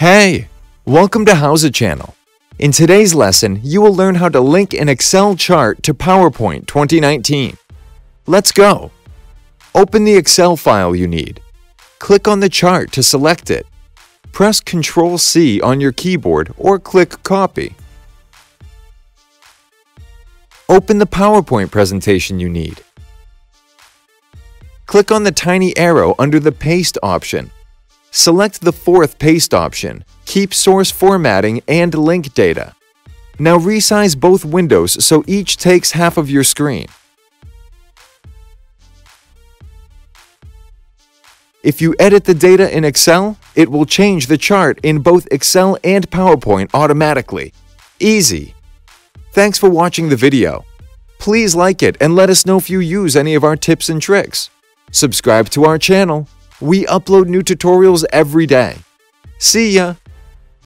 Hey! Welcome to Howza channel. In today's lesson, you will learn how to link an Excel chart to PowerPoint 2019. Let's go! Open the Excel file you need. Click on the chart to select it. Press Ctrl-C on your keyboard or click Copy. Open the PowerPoint presentation you need. Click on the tiny arrow under the Paste option. Select the fourth Paste option. Keep source formatting and link data. Now resize both windows so each takes half of your screen. If you edit the data in Excel, it will change the chart in both Excel and PowerPoint automatically. Easy! Thanks for watching the video. Please like it and let us know if you use any of our tips and tricks. Subscribe to our channel. We upload new tutorials every day. See ya!